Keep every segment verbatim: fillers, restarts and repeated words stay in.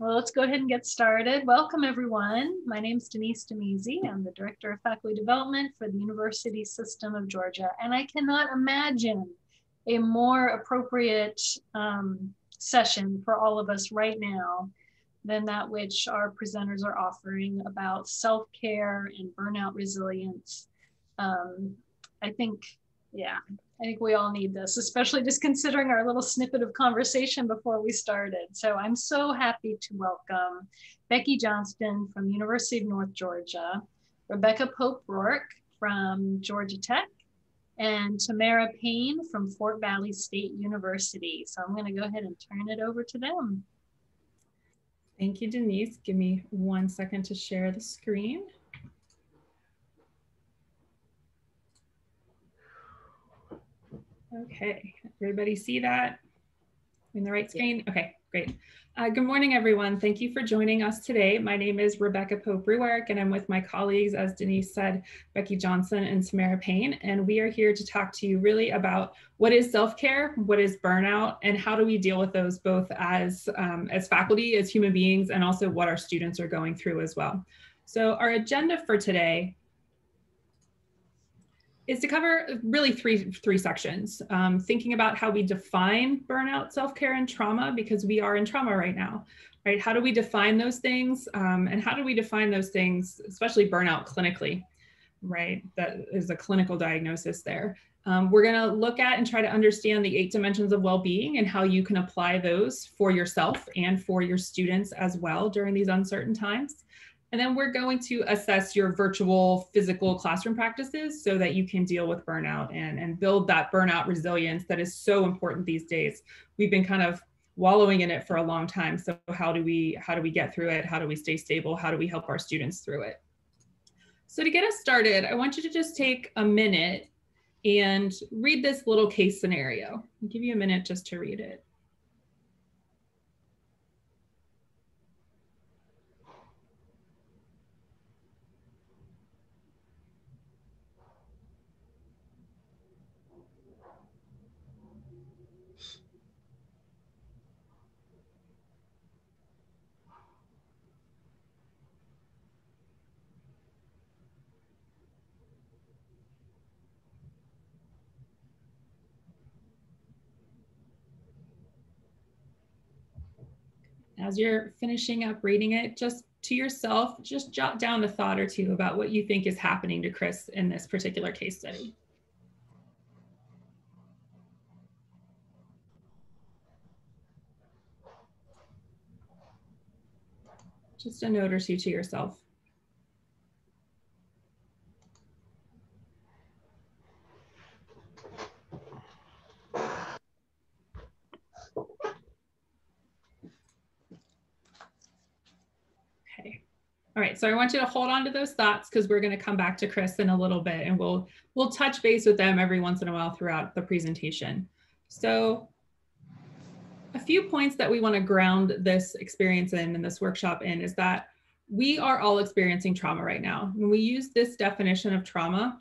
Well, let's go ahead and get started. Welcome, everyone. My name is Denise Demizzi. I'm the Director of Faculty Development for the University System of Georgia, and I cannot imagine a more appropriate um, session for all of us right now than that which our presenters are offering about self-care and burnout resilience. Um, I think, yeah, I think we all need this, especially just considering our little snippet of conversation before we started. So I'm so happy to welcome Becky Johnston from University of North Georgia, Rebecca Pope-Ruark from Georgia Tech, and Tamara Payne from Fort Valley State University. So I'm going to go ahead and turn it over to them. Thank you, Denise. Give me one second to share the screen. Okay, everybody see that in the right screen? Okay, great. Uh, good morning, everyone. Thank you for joining us today. My name is Rebecca Pope-Ruark, and I'm with my colleagues, as Denise said, Becky Johnson and Tamara Payne. And we are here to talk to you really about what is self-care, what is burnout, and how do we deal with those both as, um, as faculty, as human beings, and also what our students are going through as well. So our agenda for today is to cover really three, three sections. Um, thinking about how we define burnout, self-care, and trauma, because we are in trauma right now, right? How do we define those things? Um, and how do we define those things, especially burnout clinically, right? That is a clinical diagnosis there. Um, we're gonna look at and try to understand the eight dimensions of well-being and how you can apply those for yourself and for your students as well during these uncertain times. And then we're going to assess your virtual physical classroom practices so that you can deal with burnout and, and build that burnout resilience that is so important these days. We've been kind of wallowing in it for a long time. So how do we, how do we get through it? How do we stay stable? How do we help our students through it? So to get us started, I want you to just take a minute and read this little case scenario. I'll give you a minute just to read it. As you're finishing up reading it, just to yourself, just jot down a thought or two about what you think is happening to Chris in this particular case study. Just a note or two to yourself. All right, so I want you to hold on to those thoughts because we're going to come back to Chris in a little bit, and we'll we'll touch base with them every once in a while throughout the presentation. So a few points that we want to ground this experience in and this workshop in is that we are all experiencing trauma right now. When we use this definition of trauma,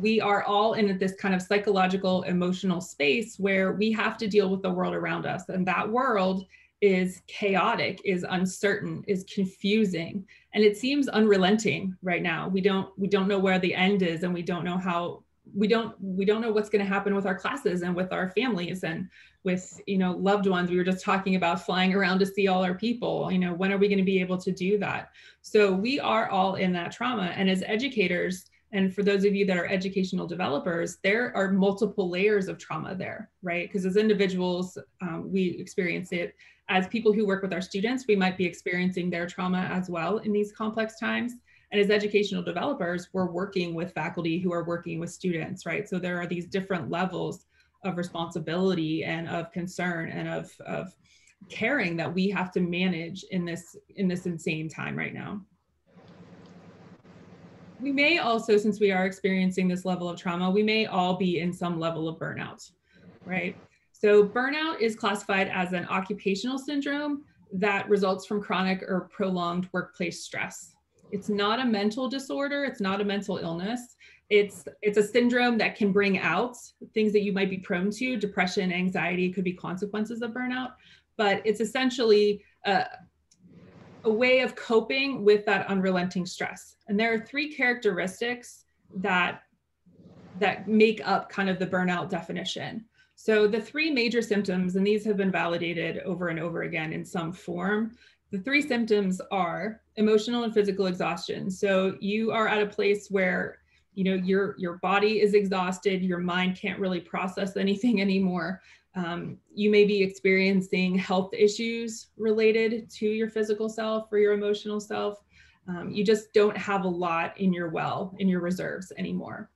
we are all in this kind of psychological, emotional space where we have to deal with the world around us, and that world is chaotic, is uncertain, is confusing, and it seems unrelenting right now. We don't we don't know where the end is, and we don't know how we don't we don't know what's going to happen with our classes and with our families and with, you know, loved ones. We were just talking about flying around to see all our people. You know, when are we going to be able to do that? So we are all in that trauma, and as educators, and for those of you that are educational developers, there are multiple layers of trauma there, right? Because as individuals, um, we experience it. As people who work with our students, we might be experiencing their trauma as well in these complex times. And as educational developers, we're working with faculty who are working with students, right? So there are these different levels of responsibility and of concern and of, of caring that we have to manage in this, in this insane time right now. We may also, since we are experiencing this level of trauma, we may all be in some level of burnout, right? So burnout is classified as an occupational syndrome that results from chronic or prolonged workplace stress. It's not a mental disorder. It's not a mental illness. It's, it's a syndrome that can bring out things that you might be prone to. Depression, anxiety could be consequences of burnout, but it's essentially uh, a way of coping with that unrelenting stress. And there are three characteristics that, that make up kind of the burnout definition. So the three major symptoms, and these have been validated over and over again in some form, the three symptoms are emotional and physical exhaustion. So you are at a place where, you know, your, your body is exhausted, your mind can't really process anything anymore. Um, you may be experiencing health issues related to your physical self or your emotional self. Um, you just don't have a lot in your well, in your reserves anymore.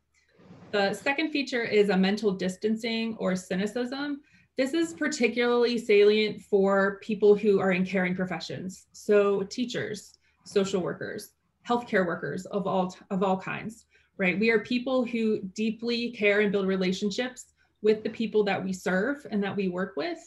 The second feature is a mental distancing or cynicism. This is particularly salient for people who are in caring professions. So teachers, social workers, healthcare workers of all, of all kinds, right? We are people who deeply care and build relationships with the people that we serve and that we work with.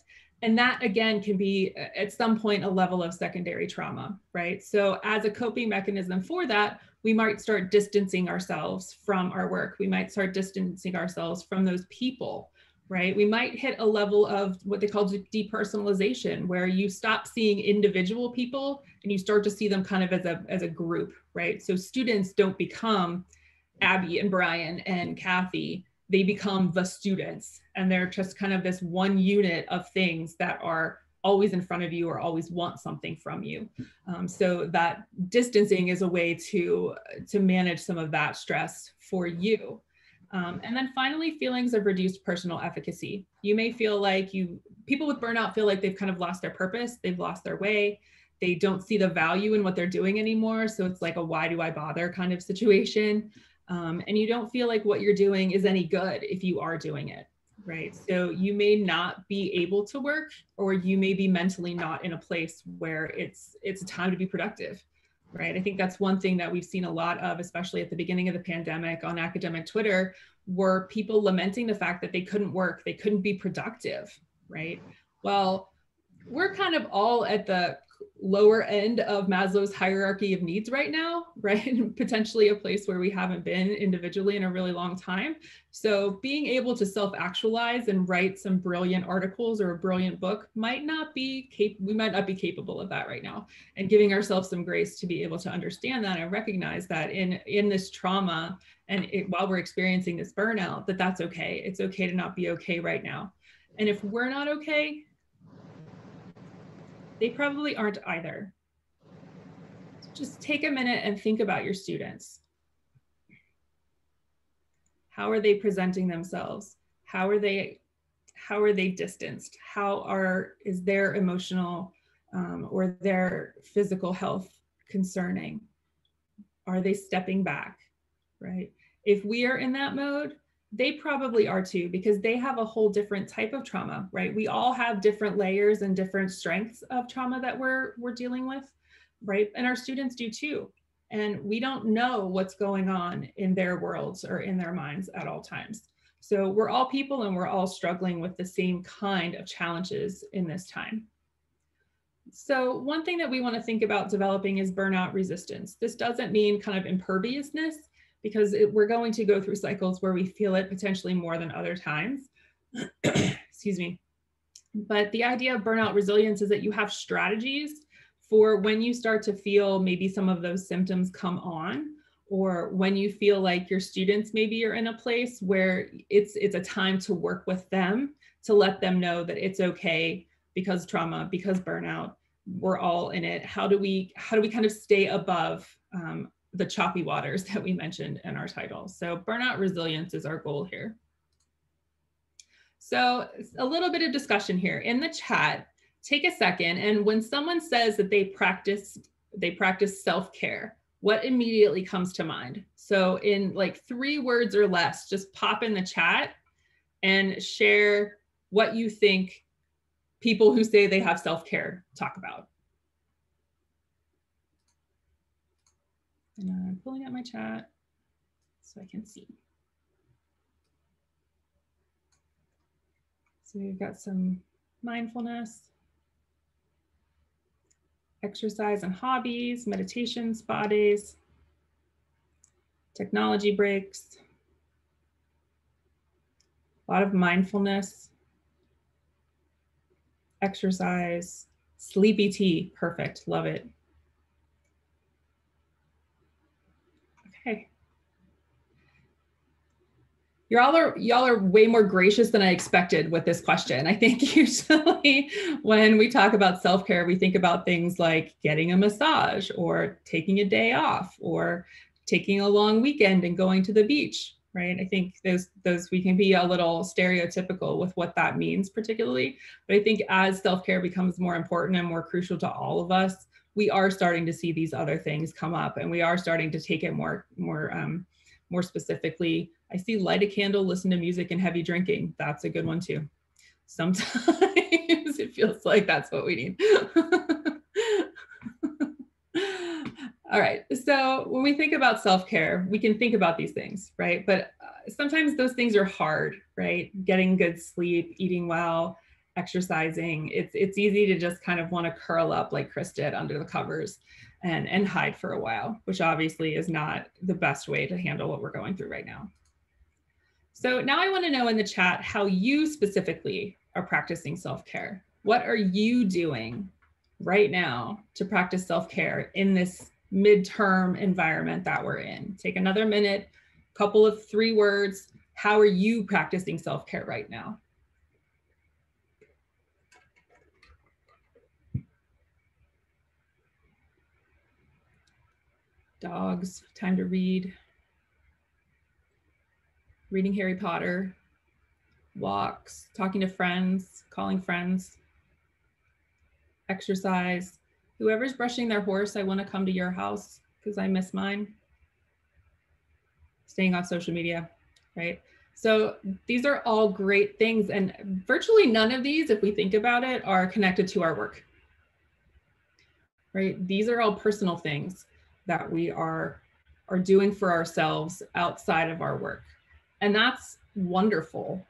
And that again can be at some point a level of secondary trauma, right? So as a coping mechanism for that, we might start distancing ourselves from our work. We might start distancing ourselves from those people, right? We might hit a level of what they call depersonalization, where you stop seeing individual people and you start to see them kind of as a, as a group, right? So students don't become Abby and Brian and Kathy, they become the students. And they're just kind of this one unit of things that are always in front of you or always want something from you. Um, so that distancing is a way to, to manage some of that stress for you. Um, and then finally, feelings of reduced personal efficacy. You may feel like you, people with burnout feel like they've kind of lost their purpose, they've lost their way, they don't see the value in what they're doing anymore. So it's like a why do I bother kind of situation. Um, and you don't feel like what you're doing is any good if you are doing it, right? So you may not be able to work, or you may be mentally not in a place where it's it's a time to be productive, right? I think that's one thing that we've seen a lot of, especially at the beginning of the pandemic on academic Twitter, were people lamenting the fact that they couldn't work, they couldn't be productive, right? Well, we're kind of all at the lower end of Maslow's hierarchy of needs right now, right? Potentially a place where we haven't been individually in a really long time. So being able to self-actualize and write some brilliant articles or a brilliant book might not be, cap we might not be capable of that right now. And giving ourselves some grace to be able to understand that and recognize that in, in this trauma and it, while we're experiencing this burnout, that that's okay. It's okay to not be okay right now. And if we're not okay, they probably aren't either. So just take a minute and think about your students. How are they presenting themselves? How are they, how are they distanced? How are, is their emotional um, or their physical health concerning? Are they stepping back, right? If we are in that mode, they probably are too, because they have a whole different type of trauma, right? We all have different layers and different strengths of trauma that we're, we're dealing with, right? And our students do too. And we don't know what's going on in their worlds or in their minds at all times. So we're all people and we're all struggling with the same kind of challenges in this time. So one thing that we want to think about developing is burnout resistance. This doesn't mean kind of imperviousness, because it, we're going to go through cycles where we feel it potentially more than other times. Excuse me. But the idea of burnout resilience is that you have strategies for when you start to feel maybe some of those symptoms come on, or when you feel like your students maybe are in a place where it's, it's a time to work with them, to let them know that it's okay because trauma, because burnout, we're all in it. How do we, how do we kind of stay above um, the choppy waters that we mentioned in our title. So burnout resilience is our goal here. So a little bit of discussion here in the chat, take a second. And when someone says that they practice, they practice self-care, what immediately comes to mind? So in like three words or less, just pop in the chat and share what you think people who say they have self-care talk about. And I'm pulling up my chat so I can see. So we've got some mindfulness, exercise and hobbies, meditation, spa days, technology breaks, a lot of mindfulness, exercise, Sleepy tea, perfect, love it. Okay. Y'all are, y'all are way more gracious than I expected with this question. I think usually when we talk about self-care, we think about things like getting a massage or taking a day off or taking a long weekend and going to the beach, right? I think those, those we can be a little stereotypical with what that means particularly, but I think as self-care becomes more important and more crucial to all of us, we are starting to see these other things come up and we are starting to take it more, more, um, more specifically. I see light a candle, listen to music, and heavy drinking. That's a good one too. Sometimes it feels like that's what we need. All right, so when we think about self-care, we can think about these things, right? But uh, sometimes those things are hard, right? Getting good sleep, eating well, exercising. It's, it's easy to just kind of want to curl up like Chris did under the covers and, and hide for a while, which obviously is not the best way to handle what we're going through right now. So now I want to know in the chat how you specifically are practicing self-care. What are you doing right now to practice self-care in this midterm environment that we're in? Take another minute, couple of three words. How are you practicing self-care right now? Dogs, time to read. Reading Harry Potter, walks, talking to friends, calling friends, exercise. Whoever's brushing their horse, I want to come to your house because I miss mine. Staying off social media, right? So these are all great things. And virtually none of these, if we think about it, are connected to our work, right? These are all personal things that we are, are doing for ourselves outside of our work. And that's wonderful,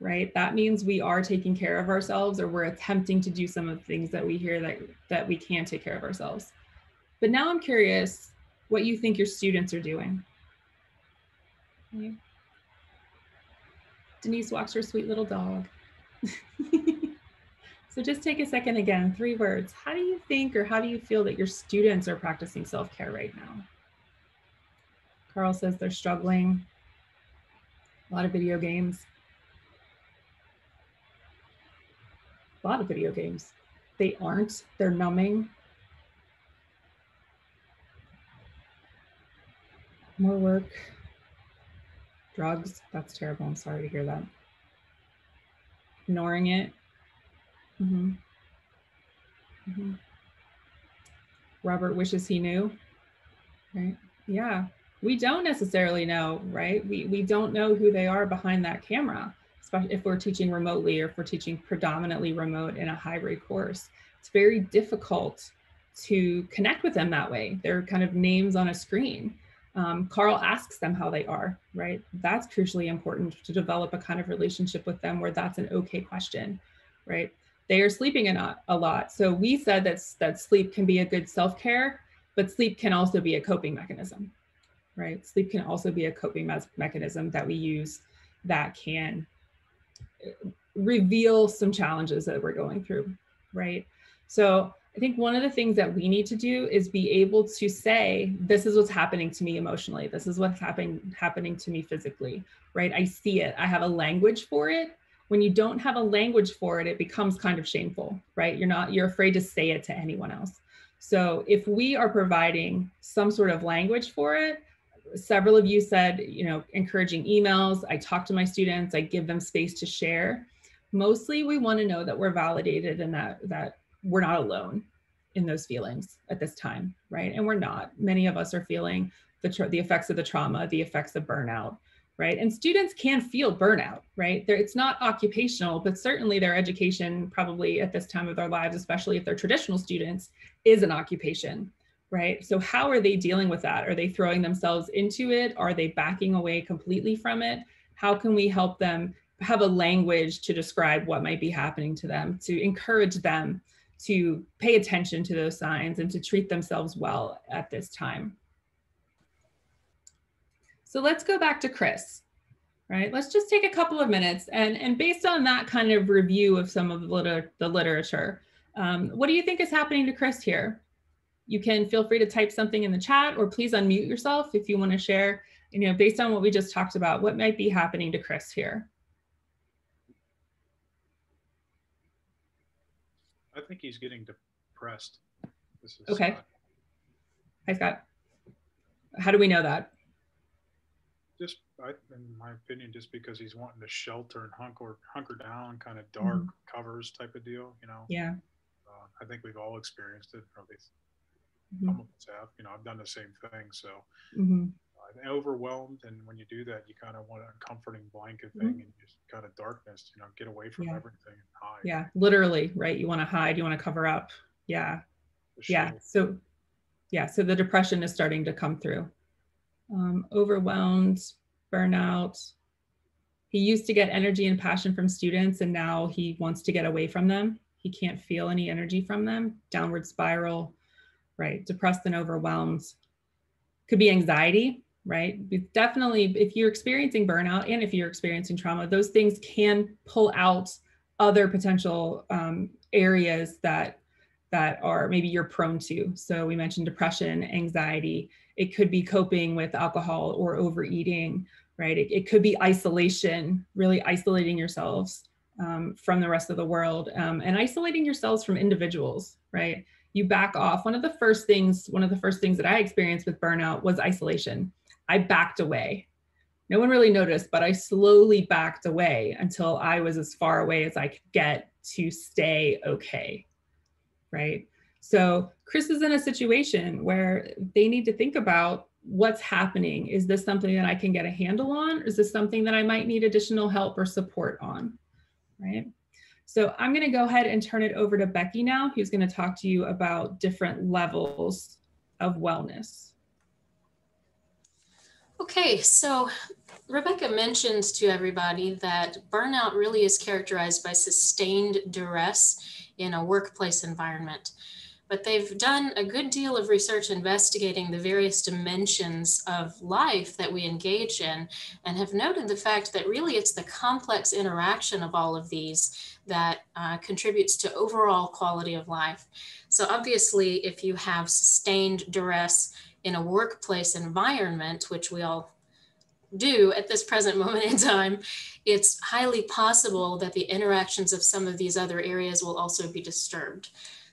right? That means we are taking care of ourselves, or we're attempting to do some of the things that we hear that, that we can take care of ourselves. But now I'm curious what you think your students are doing. Okay. Denise walks her sweet little dog. So just take a second again, three words. How do you think, or how do you feel that your students are practicing self-care right now? Carl says they're struggling. A lot of video games. A lot of video games. They aren't, they're numbing. More work, drugs, that's terrible, I'm sorry to hear that. Ignoring it. Mm-hmm. Mm-hmm. Robert wishes he knew, right? Yeah, we don't necessarily know, right? We, we don't know who they are behind that camera. If we're teaching remotely, or if we're teaching predominantly remote in a hybrid course, it's very difficult to connect with them that way. They're kind of names on a screen. Um, Carl asks them how they are, right? That's crucially important to develop a kind of relationship with them where that's an okay question, right? They are sleeping a lot. So we said that, that sleep can be a good self-care, but sleep can also be a coping mechanism, right? Sleep can also be a coping me- mechanism that we use that can reveal some challenges that we're going through, right? So I think one of the things that we need to do is be able to say, this is what's happening to me emotionally. This is what's happening happening to me physically, right? I see it. I have a language for it. When you don't have a language for it, it becomes kind of shameful, right? You're not, you're afraid to say it to anyone else. So if we are providing some sort of language for it, several of you said, you know, encouraging emails. I talk to my students. I give them space to share. Mostly we want to know that we're validated and that, that we're not alone in those feelings at this time, right? And we're not. Many of us are feeling the, the effects of the trauma, the effects of burnout, right? And students can feel burnout, right? They're, it's not occupational, but certainly their education probably at this time of their lives, especially if they're traditional students, is an occupation. Right? So how are they dealing with that? Are they throwing themselves into it? Are they backing away completely from it? How can we help them have a language to describe what might be happening to them, to encourage them to pay attention to those signs and to treat themselves well at this time? So let's go back to Chris, right? Let's just take a couple of minutes and, and based on that kind of review of some of the, liter- the literature, Um, what do you think is happening to Chris here? You can feel free to type something in the chat, or please unmute yourself if you want to share, you know, based on what we just talked about, what might be happening to Chris here. I think he's getting depressed. This is okay. Scott. Hi, Scott. How do we know that? Just, I, in my opinion, just because he's wanting to shelter and hunker, hunker down, kind of dark mm-hmm. covers type of deal, you know? Yeah. Uh, I think we've all experienced it, or at least mm-hmm. some of us have. You know, I've done the same thing, so mm-hmm. uh, overwhelmed, and when you do that, you kind of want a comforting blanket thing mm-hmm. and just kind of darkness, you know, get away from yeah. everything and hide. Yeah, literally, right? You want to hide, you want to cover up. Yeah, yeah, so, yeah, so the depression is starting to come through. Um, overwhelmed, burnout. He used to get energy and passion from students, and now he wants to get away from them. He can't feel any energy from them. Downward spiral, right? Depressed and overwhelmed. Could be anxiety, right? Definitely, if you're experiencing burnout and if you're experiencing trauma, those things can pull out other potential um, areas that that are maybe you're prone to. So we mentioned depression, anxiety. It could be coping with alcohol or overeating, right? It, it could be isolation, really isolating yourselves um, from the rest of the world um, and isolating yourselves from individuals, right? You back off. One of the first things, one of the first things that I experienced with burnout was isolation. I backed away. No one really noticed, but I slowly backed away until I was as far away as I could get to stay okay, right? So Chris is in a situation where they need to think about what's happening. Is this something that I can get a handle on? Or is this something that I might need additional help or support on, right? So I'm gonna go ahead and turn it over to Becky now, who's gonna talk to you about different levels of wellness. Okay, so Rebecca mentioned to everybody that burnout really is characterized by sustained duress in a workplace environment. But they've done a good deal of research investigating the various dimensions of life that we engage in, and have noted the fact that really it's the complex interaction of all of these that uh, contributes to overall quality of life. So obviously, if you have sustained duress in a workplace environment, which we all do at this present moment in time, it's highly possible that the interactions of some of these other areas will also be disturbed.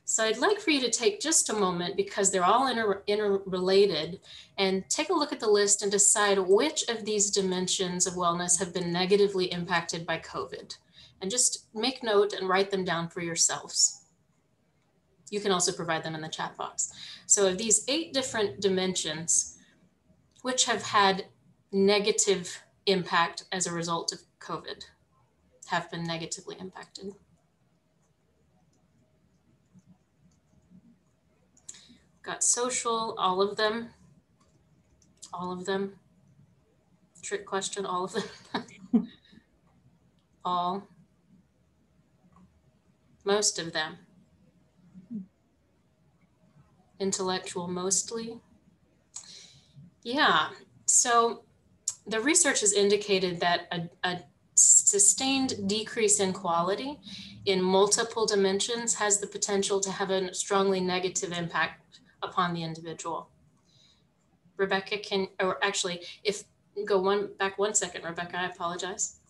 So I'd like for you to take just a moment, because they're all inter interrelated, and take a look at the list and decide which of these dimensions of wellness have been negatively impacted by COVID. And just make note and write them down for yourselves. You can also provide them in the chat box. So of these eight different dimensions, which have had negative impact as a result of COVID, have been negatively impacted. Got social, all of them, all of them, trick question, all of them, all, most of them, intellectual mostly. Yeah, so the research has indicated that a, a sustained decrease in quality in multiple dimensions has the potential to have a strongly negative impact upon the individual. Rebecca can, or actually, if go one back one second, Rebecca, I apologize.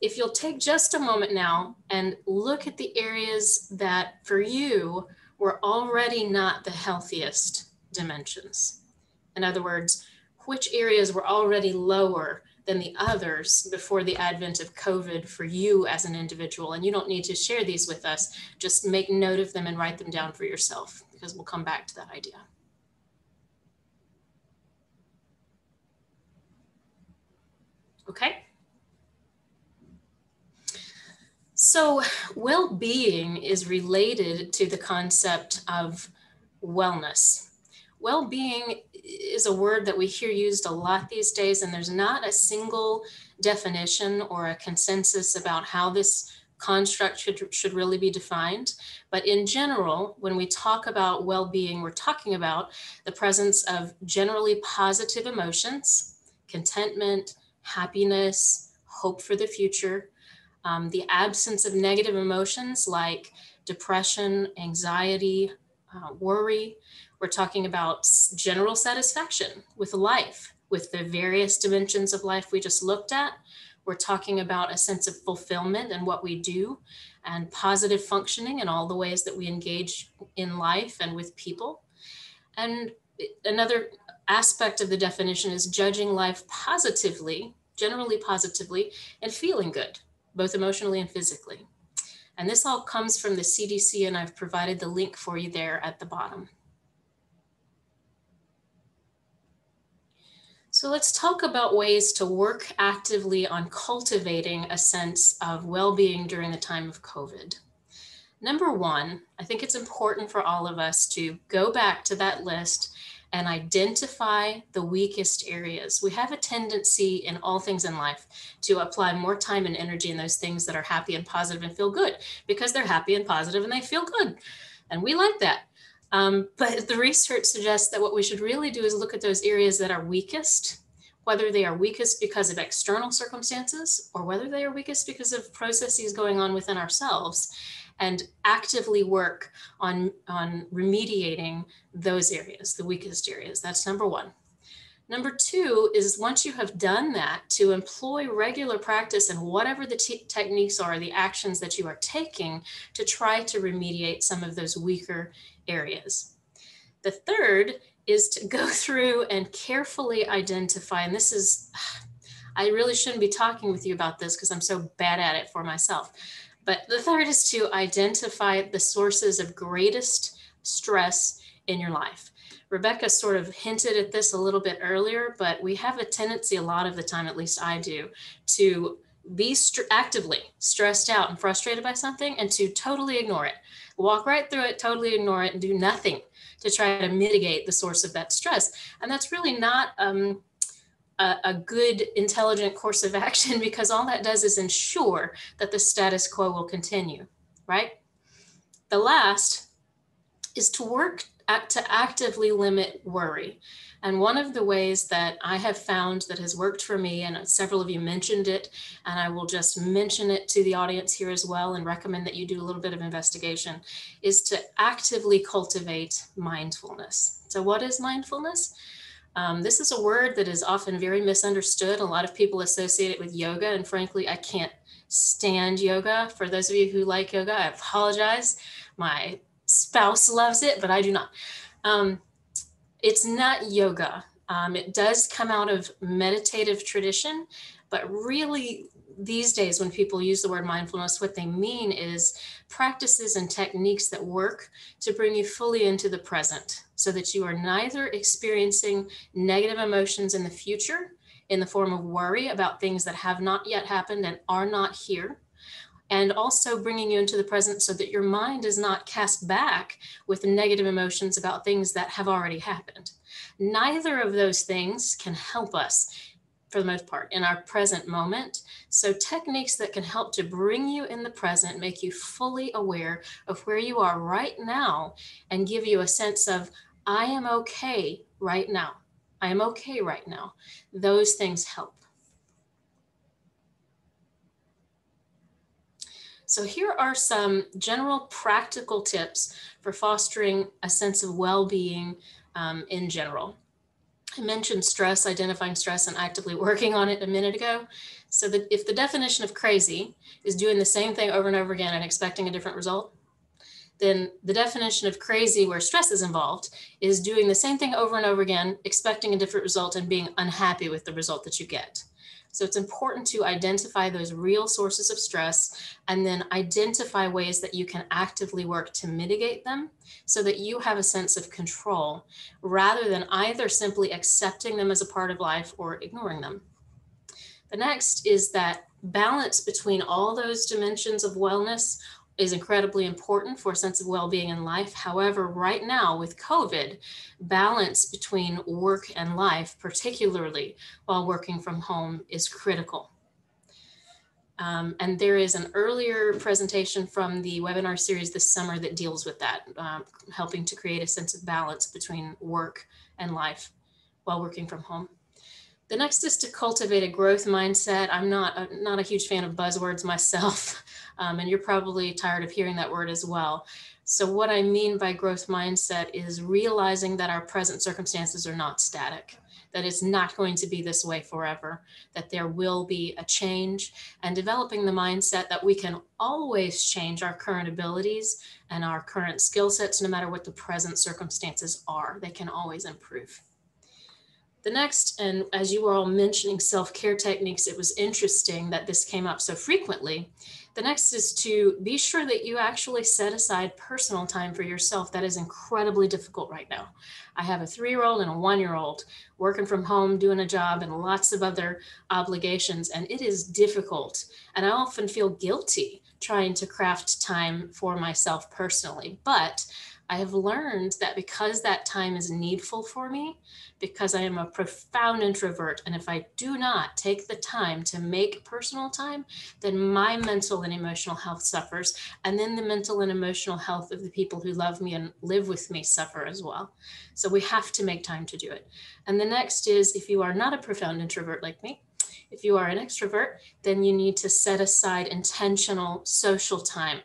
If you'll take just a moment now and look at the areas that for you were already not the healthiest dimensions. In other words, which areas were already lower than the others before the advent of COVID for you as an individual. And you don't need to share these with us, just make note of them and write them down for yourself, because we'll come back to that idea. Okay. So well-being is related to the concept of wellness. Well-being is a word that we hear used a lot these days, and there's not a single definition or a consensus about how this construct should, should really be defined. But in general, when we talk about well-being, we're talking about the presence of generally positive emotions, contentment, happiness, hope for the future, um, the absence of negative emotions like depression, anxiety, uh, worry. We're talking about general satisfaction with life, with the various dimensions of life we just looked at. We're talking about a sense of fulfillment and what we do, and positive functioning and all the ways that we engage in life and with people. And another aspect of the definition is judging life positively, generally positively, and feeling good, both emotionally and physically. And this all comes from the C D C, and I've provided the link for you there at the bottom. So let's talk about ways to work actively on cultivating a sense of well-being during the time of COVID. Number one, I think it's important for all of us to go back to that list and identify the weakest areas. We have a tendency in all things in life to apply more time and energy in those things that are happy and positive and feel good, because they're happy and positive and they feel good. And we like that. Um, but the research suggests that what we should really do is look at those areas that are weakest, whether they are weakest because of external circumstances or whether they are weakest because of processes going on within ourselves, and actively work on, on remediating those areas, the weakest areas. That's number one. Number two is, once you have done that, to employ regular practice and whatever the te- techniques are, the actions that you are taking to try to remediate some of those weaker areas. The third is to go through and carefully identify, and this is, I really shouldn't be talking with you about this because I'm so bad at it for myself, but the third is to identify the sources of greatest stress in your life. Rebecca sort of hinted at this a little bit earlier, but we have a tendency a lot of the time, at least I do, to be st- actively stressed out and frustrated by something and to totally ignore it. Walk right through it, totally ignore it, and do nothing to try to mitigate the source of that stress. And that's really not um, a, a good, intelligent course of action, because all that does is ensure that the status quo will continue, right? The last is to work at, to actively limit worry. And one of the ways that I have found that has worked for me, and several of you mentioned it, and I will just mention it to the audience here as well and recommend that you do a little bit of investigation, is to actively cultivate mindfulness. So what is mindfulness? Um, this is a word that is often very misunderstood. A lot of people associate it with yoga, and frankly, I can't stand yoga. For those of you who like yoga, I apologize. My spouse loves it, but I do not. Um, It's not yoga. Um, it does come out of meditative tradition, but really these days when people use the word mindfulness, what they mean is practices and techniques that work to bring you fully into the present so that you are neither experiencing negative emotions in the future in the form of worry about things that have not yet happened and are not here, and also bringing you into the present so that your mind is not cast back with negative emotions about things that have already happened. Neither of those things can help us, for the most part, in our present moment. So techniques that can help to bring you in the present, make you fully aware of where you are right now, and give you a sense of, I am okay right now. I am okay right now. Those things help. So here are some general practical tips for fostering a sense of well-being um, in general. I mentioned stress, identifying stress and actively working on it a minute ago. So that if the definition of crazy is doing the same thing over and over again and expecting a different result, then the definition of crazy where stress is involved is doing the same thing over and over again, expecting a different result and being unhappy with the result that you get. So it's important to identify those real sources of stress and then identify ways that you can actively work to mitigate them so that you have a sense of control rather than either simply accepting them as a part of life or ignoring them. The next is that balance between all those dimensions of wellness is incredibly important for a sense of well-being in life. However, right now with COVID, balance between work and life, particularly while working from home, is critical. Um, and there is an earlier presentation from the webinar series this summer that deals with that, um, helping to create a sense of balance between work and life while working from home. The next is to cultivate a growth mindset. I'm not a, not a huge fan of buzzwords myself. Um, and you're probably tired of hearing that word as well. So what I mean by growth mindset is realizing that our present circumstances are not static, that it's not going to be this way forever, that there will be a change, and developing the mindset that we can always change our current abilities and our current skill sets, no matter what the present circumstances are, they can always improve. The next, and as you were all mentioning self-care techniques, it was interesting that this came up so frequently. The next is to be sure that you actually set aside personal time for yourself. That is incredibly difficult right now. I have a three-year-old and a one-year-old working from home, doing a job, and lots of other obligations, and it is difficult. And I often feel guilty trying to craft time for myself personally, but I have learned that because that time is needful for me, because I am a profound introvert, and if I do not take the time to make personal time, then my mental and emotional health suffers, and then the mental and emotional health of the people who love me and live with me suffer as well. So we have to make time to do it. And the next is, if you are not a profound introvert like me, if you are an extrovert, then you need to set aside intentional social time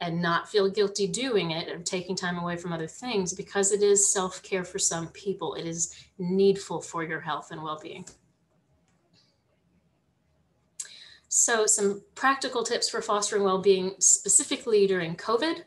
and not feel guilty doing it or taking time away from other things, because it is self-care for some people. It is needful for your health and well-being. So some practical tips for fostering well-being specifically during COVID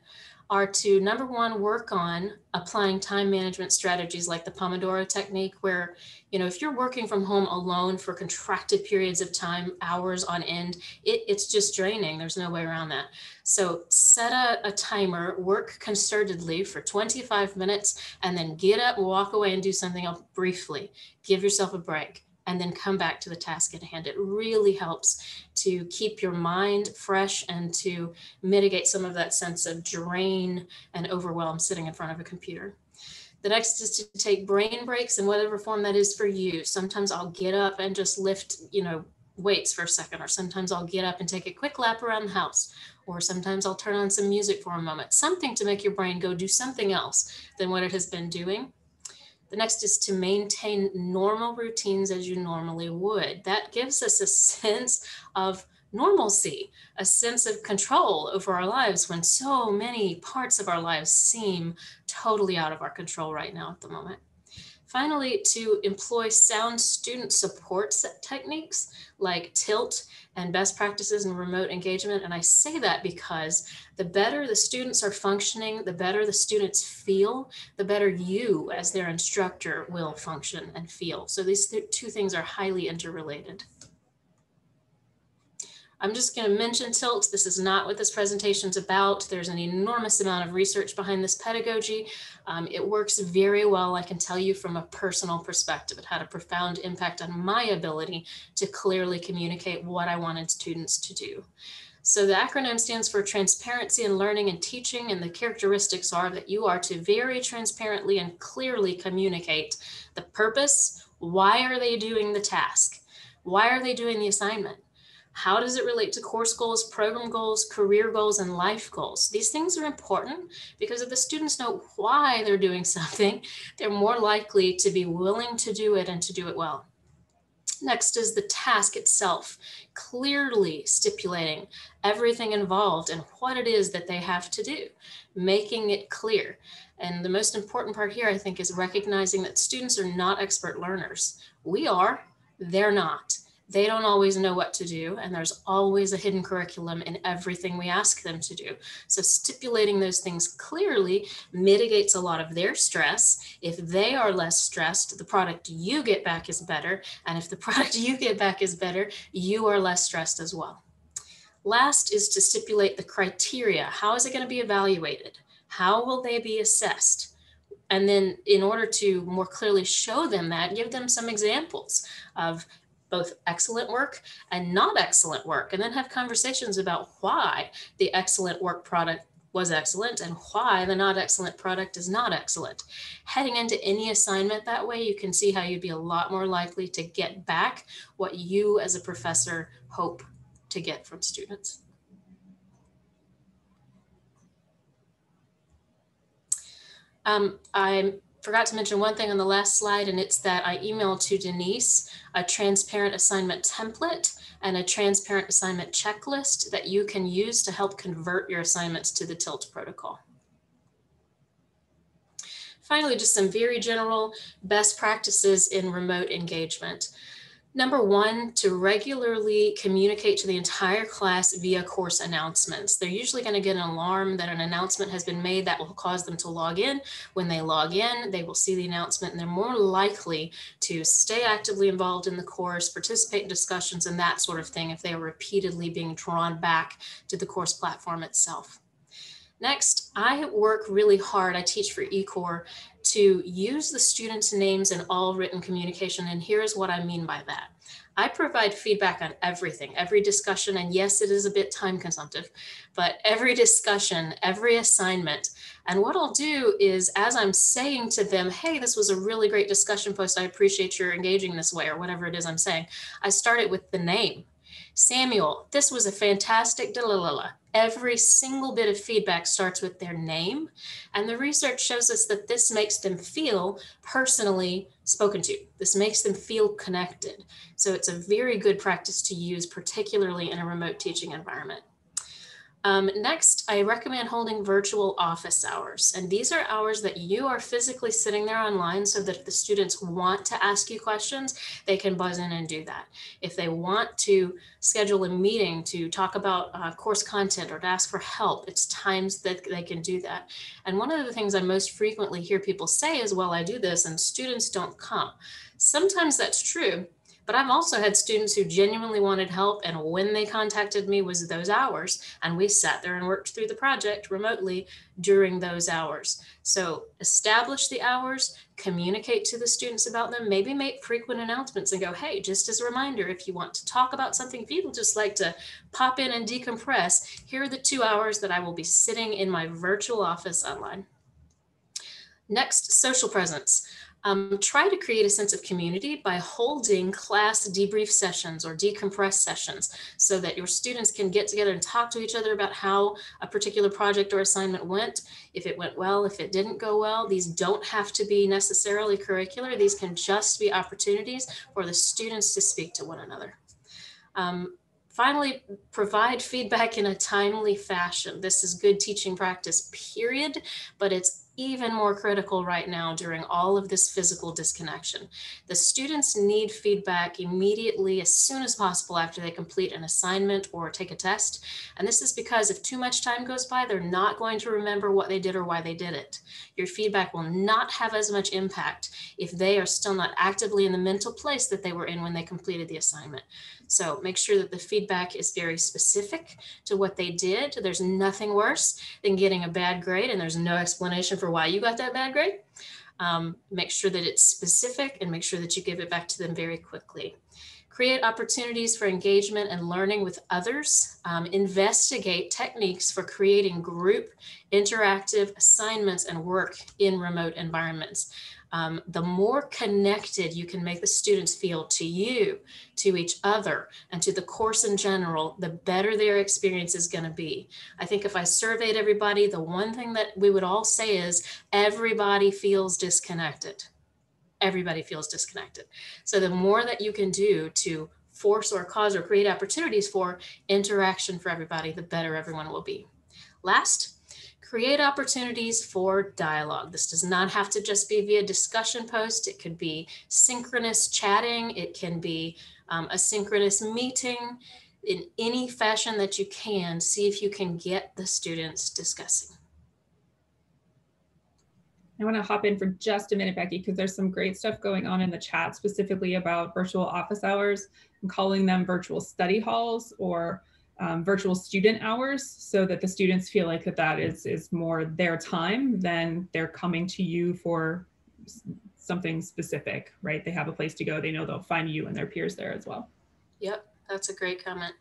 are to, number one, work on applying time management strategies like the Pomodoro technique, where, you know, if you're working from home alone for contracted periods of time, hours on end, it, it's just draining. There's no way around that. So set a, a timer, work concertedly for twenty-five minutes, and then get up, walk away, and do something else briefly. Give yourself a break, and then come back to the task at hand. It really helps to keep your mind fresh and to mitigate some of that sense of drain and overwhelm sitting in front of a computer. The next is to take brain breaks in whatever form that is for you. Sometimes I'll get up and just lift, you know, weights for a second, or sometimes I'll get up and take a quick lap around the house, or sometimes I'll turn on some music for a moment, something to make your brain go do something else than what it has been doing. The next is to maintain normal routines as you normally would. That gives us a sense of normalcy, a sense of control over our lives when so many parts of our lives seem totally out of our control right now at the moment. Finally, to employ sound student support techniques like TILT and best practices in remote engagement. And I say that because the better the students are functioning, the better the students feel, the better you as their instructor will function and feel. So these th- two things are highly interrelated. I'm just going to mention TILT. This is not what this presentation's about. There's an enormous amount of research behind this pedagogy. Um, it works very well, I can tell you, from a personal perspective. It had a profound impact on my ability to clearly communicate what I wanted students to do. So the acronym stands for Transparency in Learning and Teaching, and the characteristics are that you are to very transparently and clearly communicate the purpose. Why are they doing the task? Why are they doing the assignment? How does it relate to course goals, program goals, career goals, and life goals? These things are important because if the students know why they're doing something, they're more likely to be willing to do it and to do it well. Next is the task itself, clearly stipulating everything involved and what it is that they have to do, making it clear. And the most important part here, I think, is recognizing that students are not expert learners. We are, they're not. They don't always know what to do, and there's always a hidden curriculum in everything we ask them to do. So stipulating those things clearly mitigates a lot of their stress. If they are less stressed, the product you get back is better. And if the product you get back is better, you are less stressed as well. Last is to stipulate the criteria. How is it going to be evaluated? How will they be assessed? And then, in order to more clearly show them that, give them some examples of both excellent work and not excellent work, and then have conversations about why the excellent work product was excellent and why the not excellent product is not excellent. Heading into any assignment that way, you can see how you'd be a lot more likely to get back what you as a professor hope to get from students. Um, I'm forgot to mention one thing on the last slide, and it's that I emailed to Denise a transparent assignment template and a transparent assignment checklist that you can use to help convert your assignments to the TILT protocol. Finally, just some very general best practices in remote engagement. Number one, to regularly communicate to the entire class via course announcements. They're usually going to get an alarm that an announcement has been made that will cause them to log in. When they log in, they will see the announcement and they're more likely to stay actively involved in the course, participate in discussions and that sort of thing if they are repeatedly being drawn back to the course platform itself. Next, I work really hard, I teach for eCore, to use the students' names in all written communication, and here's what I mean by that. I provide feedback on everything, every discussion, and yes, it is a bit time consumptive, but every discussion, every assignment, and what I'll do is, as I'm saying to them, hey, this was a really great discussion post, I appreciate your engaging this way, or whatever it is I'm saying, I start it with the name. Samuel, this was a fantastic da-la-la-la. Every single bit of feedback starts with their name, and the research shows us that this makes them feel personally spoken to. This makes them feel connected. So it's a very good practice to use, particularly in a remote teaching environment. Um, next, I recommend holding virtual office hours, and these are hours that you are physically sitting there online so that if the students want to ask you questions, they can buzz in and do that. If they want to schedule a meeting to talk about uh, course content or to ask for help, it's times that they can do that. And one of the things I most frequently hear people say is, well, I do this and students don't come. Sometimes that's true. But I've also had students who genuinely wanted help, and when they contacted me was those hours, and we sat there and worked through the project remotely during those hours. So establish the hours, communicate to the students about them, maybe make frequent announcements and go, hey, just as a reminder, if you want to talk about something, if you'd just like to pop in and decompress, here are the two hours that I will be sitting in my virtual office online. Next, social presence. Um, try to create a sense of community by holding class debrief sessions or decompress sessions so that your students can get together and talk to each other about how a particular project or assignment went, if it went well, if it didn't go well. These don't have to be necessarily curricular. These can just be opportunities for the students to speak to one another. Um, Finally, provide feedback in a timely fashion. This is good teaching practice, period, but it's even more critical right now during all of this physical disconnection. The students need feedback immediately as soon as possible after they complete an assignment or take a test. And this is because if too much time goes by, they're not going to remember what they did or why they did it. Your feedback will not have as much impact if they are still not actively in the mental place that they were in when they completed the assignment. So make sure that the feedback is very specific to what they did. There's nothing worse than getting a bad grade and there's no explanation for why you got that bad grade. Um, make sure that it's specific and make sure that you give it back to them very quickly. Create opportunities for engagement and learning with others. Um, investigate techniques for creating group, interactive assignments and work in remote environments. Um, the more connected you can make the students feel to you, to each other, and to the course in general, the better their experience is going to be. I think if I surveyed everybody, the one thing that we would all say is everybody feels disconnected. Everybody feels disconnected. So the more that you can do to force or cause or create opportunities for interaction for everybody, the better everyone will be. Last, create opportunities for dialogue. This does not have to just be via discussion post. It could be synchronous chatting. It can be um, a synchronous meeting. In any fashion that you can, see if you can get the students discussing. I want to hop in for just a minute, Becky, because there's some great stuff going on in the chat specifically about virtual office hours and calling them virtual study halls or Um, virtual student hours so that the students feel like that, that is, is more their time than they're coming to you for something specific, right? They have a place to go. They know they'll find you and their peers there as well. Yep, that's a great comment.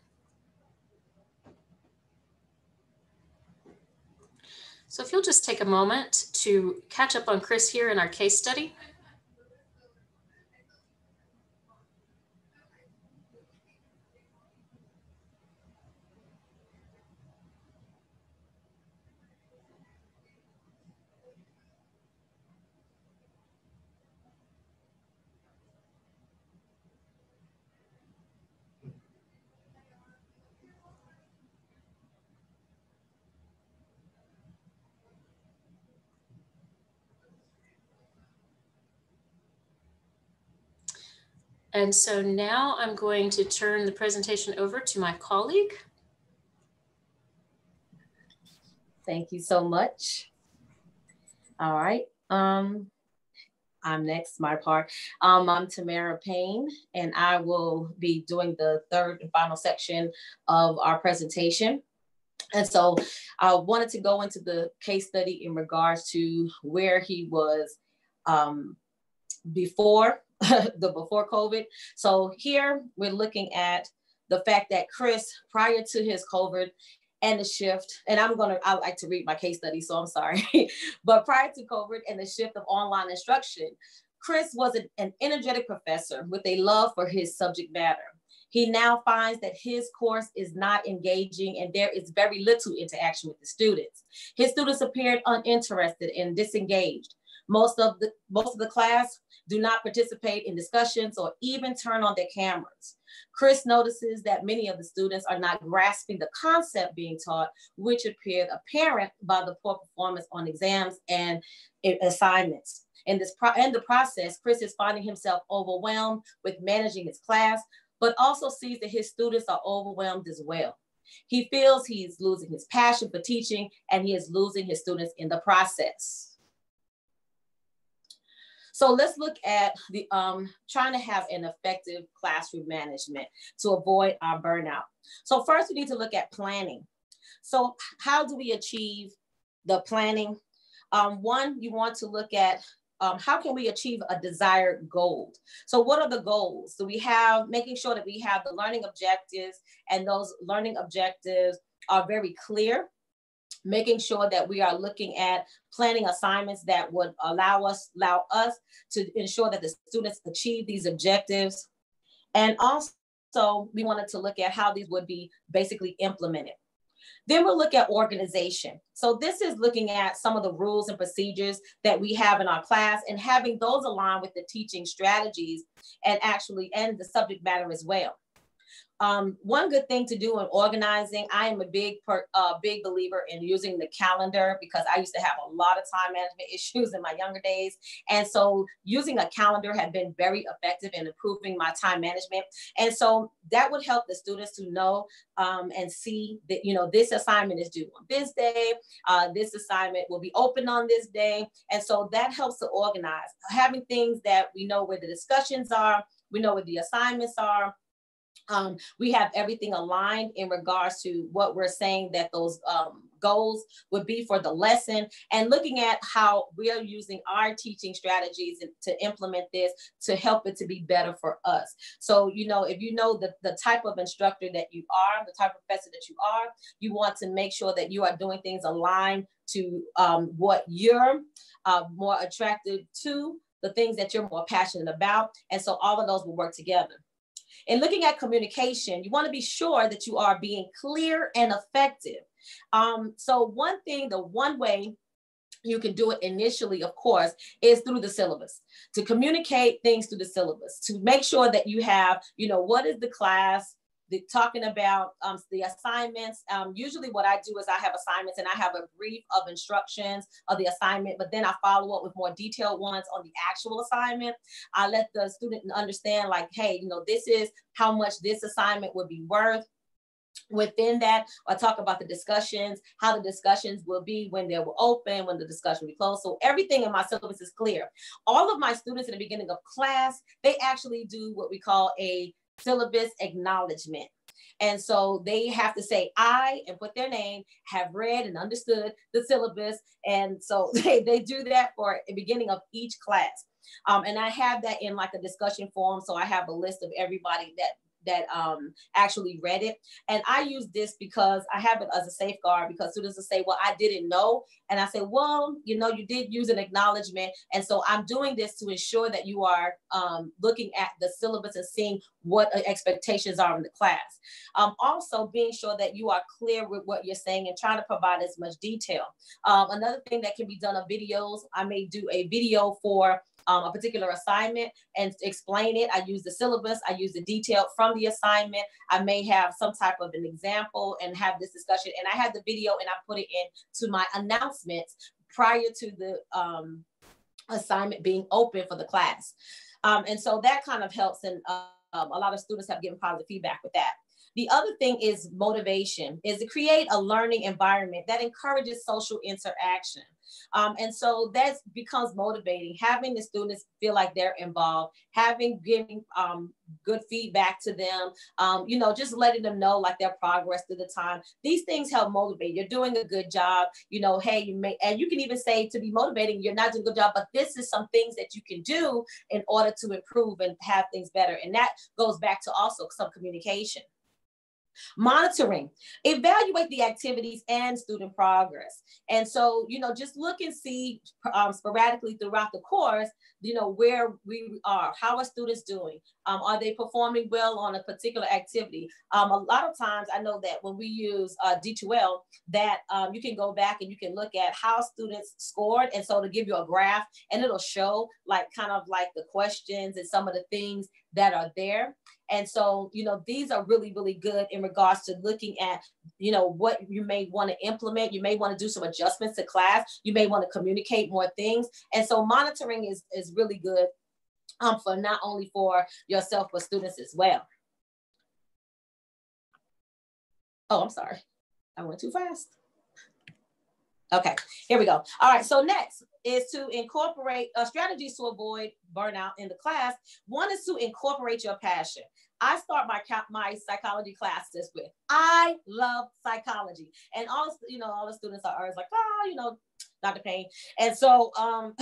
So if you'll just take a moment to catch up on Chris here in our case study. And so now I'm going to turn the presentation over to my colleague. Thank you so much. All right, um, I'm next, my part. Um, I'm Tamara Payne, and I will be doing the third and final section of our presentation. And so I wanted to go into the case study in regards to where he was um, before the before COVID. So here we're looking at the fact that Chris, prior to his COVID and the shift, and I'm gonna, I like to read my case study, so I'm sorry. But prior to COVID and the shift of online instruction, Chris was an, an energetic professor with a love for his subject matter. He now finds that his course is not engaging and there is very little interaction with the students. His students appeared uninterested and disengaged. Most of the, most of the class do not participate in discussions or even turn on their cameras. Chris notices that many of the students are not grasping the concept being taught, which appeared apparent by the poor performance on exams and assignments. In this pro in the process, Chris is finding himself overwhelmed with managing his class, but also sees that his students are overwhelmed as well. He feels he's losing his passion for teaching and he is losing his students in the process. So let's look at the um, trying to have an effective classroom management to avoid our burnout. So first we need to look at planning. So how do we achieve the planning? Um, one, you want to look at um, how can we achieve a desired goal? So what are the goals? So we have making sure that we have the learning objectives, and those learning objectives are very clear. Making sure that we are looking at planning assignments that would allow us, allow us to ensure that the students achieve these objectives. And also we wanted to look at how these would be basically implemented. Then we'll look at organization. So this is looking at some of the rules and procedures that we have in our class and having those align with the teaching strategies and actually, and the subject matter as well. Um, one good thing to do in organizing, I am a big, per, uh, big believer in using the calendar because I used to have a lot of time management issues in my younger days. And so using a calendar had been very effective in improving my time management. And so that would help the students to know um, and see that, you know, this assignment is due on this day, uh, this assignment will be open on this day. And so that helps to organize. Having things that we know where the discussions are, we know where the assignments are, Um, we have everything aligned in regards to what we're saying that those um, goals would be for the lesson, and looking at how we are using our teaching strategies to implement this to help it to be better for us. So, you know, if you know the, the type of instructor that you are, the type of professor that you are, you want to make sure that you are doing things aligned to um, what you're uh, more attracted to, the things that you're more passionate about. And so all of those will work together. In looking at communication, you want to be sure that you are being clear and effective. Um, so one thing, the one way you can do it initially, of course, is through the syllabus, to communicate things through the syllabus, to make sure that you have, you know, what is the class, the, talking about um, the assignments. Um, usually what I do is I have assignments and I have a brief of instructions of the assignment, but then I follow up with more detailed ones on the actual assignment. I let the student understand like, hey, you know, this is how much this assignment would be worth. Within that, I talk about the discussions, how the discussions will be, when they will open, when the discussion will be closed. So everything in my syllabus is clear. All of my students in the beginning of class, they actually do what we call a syllabus acknowledgement. And so they have to say, I, and put their name, have read and understood the syllabus. And so they, they do that for the beginning of each class. Um, and I have that in like a discussion forum. So I have a list of everybody that that um, actually read it. And I use this because I have it as a safeguard, because students will say, well, I didn't know. And I say, well, you know, you did use an acknowledgement. And so I'm doing this to ensure that you are um, looking at the syllabus and seeing what expectations are in the class. Um, also being sure that you are clear with what you're saying and trying to provide as much detail. Um, another thing that can be done are videos. I may do a video for Um, a particular assignment and explain it. I use the syllabus, I use the detail from the assignment. I may have some type of an example and have this discussion. And I have the video and I put it into my announcements prior to the um, assignment being open for the class. Um, and so that kind of helps, and uh, um, a lot of students have given positive feedback with that. The other thing is motivation, is to create a learning environment that encourages social interaction. Um, and so that becomes motivating, having the students feel like they're involved, having giving um, good feedback to them, um, you know, just letting them know like their progress through the time. These things help motivate. You're doing a good job, you know, hey, you may, and you can even say to be motivating, you're not doing a good job, but this is some things that you can do in order to improve and have things better. And that goes back to also some communication. Monitoring, evaluate the activities and student progress. And so, you know, just look and see um, sporadically throughout the course, you know, where we are, how are students doing? Um, are they performing well on a particular activity? Um, a lot of times I know that when we use uh, D two L, that um, you can go back and you can look at how students scored. And so to give you a graph, and it'll show like kind of like the questions and some of the things that are there. And so, you know, these are really, really good in regards to looking at, you know, what you may want to implement. You may want to do some adjustments to class. You may want to communicate more things. And so monitoring is, is really good um, for not only for yourself, but students as well. Oh, I'm sorry. I went too fast. Okay, here we go. All right, so next is to incorporate uh, strategies to avoid burnout in the class. One is to incorporate your passion. I start my, my psychology classes with, I love psychology. And all, you know, all the students are always like, oh, you know, Doctor Payne. And so um,